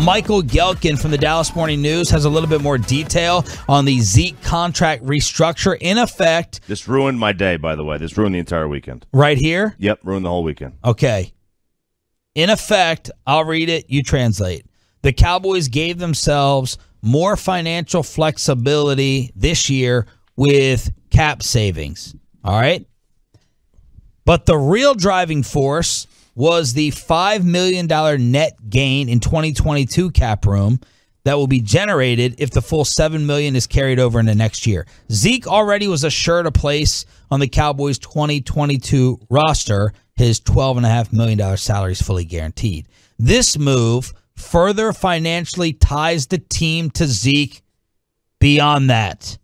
Michael Gelkin from the Dallas Morning News has a little bit more detail on the Zeke contract restructure in effect. This ruined my day, by the way. This ruined the entire weekend. Right here? Yep, ruined the whole weekend. Okay. In effect, I'll read it, you translate. The Cowboys gave themselves more financial flexibility this year with cap savings. All right? But the real driving force was the $5 million net gain in 2022 cap room that will be generated if the full $7 million is carried over into next year. Zeke already was assured a place on the Cowboys' 2022 roster. His $12.5 million salary is fully guaranteed. This move further financially ties the team to Zeke beyond that.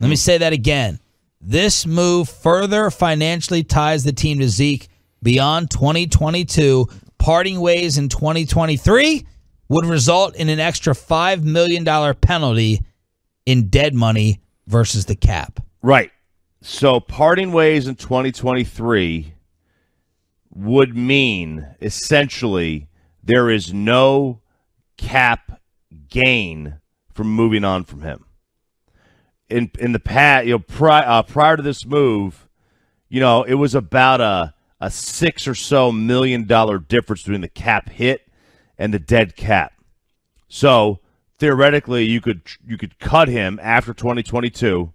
Let me say that again. This move further financially ties the team to Zeke beyond 2022. Parting ways in 2023 would result in an extra $5 million penalty in dead money versus the cap. Right. So parting ways in 2023 would mean essentially there is no cap gain from moving on from him. In the past, you know, prior to this move, you know, it was about a $6 or so million difference between the cap hit and the dead cap. So theoretically, you could cut him after 2022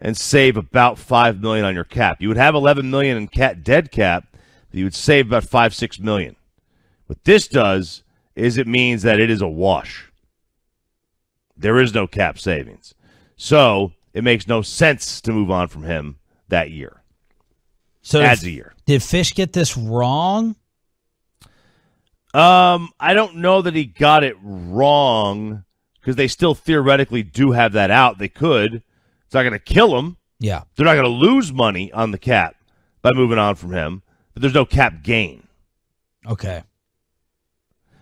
and save about $5 million on your cap. You would have $11 million in dead cap, but you would save about $5-6 million. What this does is it means that it is a wash. There is no cap savings. So it makes no sense to move on from him that year. So adds a year. Did Fish get this wrong? I don't know that he got it wrong because they still theoretically do have that out. They could. It's not going to kill him. Yeah. They're not going to lose money on the cap by moving on from him, but there's no cap gain. Okay.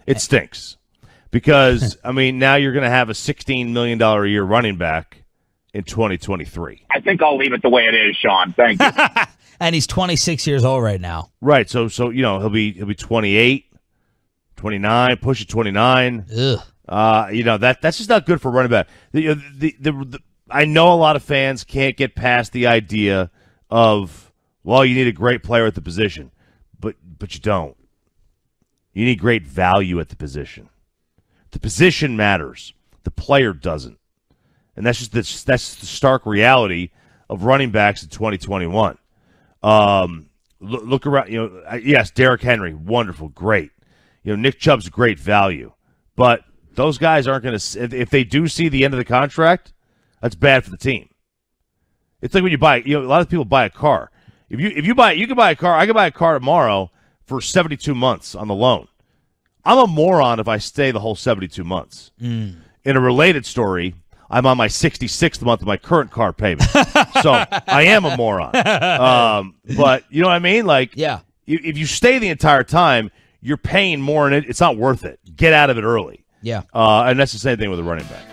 It stinks because, I mean, now you're going to have a $16 million a year running back in 2023. I think I'll leave it the way it is, Sean. Thank you. And he's 26 years old right now. Right. So you know, he'll be 28, 29, push it 29. Ugh. You know, that's just not good for running back. I know a lot of fans can't get past the idea of, well, you need a great player at the position, but you don't. You need great value at the position. The position matters. The player doesn't. And that's just the stark reality of running backs in 2021. Look around. You know, yes, Derrick Henry, wonderful, great. You know, Nick Chubb's great value. But those guys aren't going to – if they do see the end of the contract, that's bad for the team. It's like when you buy – you know, a lot of people buy a car. If you buy – you can buy a car. I can buy a car tomorrow for 72 months on the loan. I'm a moron if I stay the whole 72 months. Mm. In a related story, I'm on my 66th month of my current car payment. So I am a moron. But you know what I mean? Like, yeah. If you stay the entire time, you're paying more in it. It's not worth it. Get out of it early. Yeah. And that's the same thing with a running back.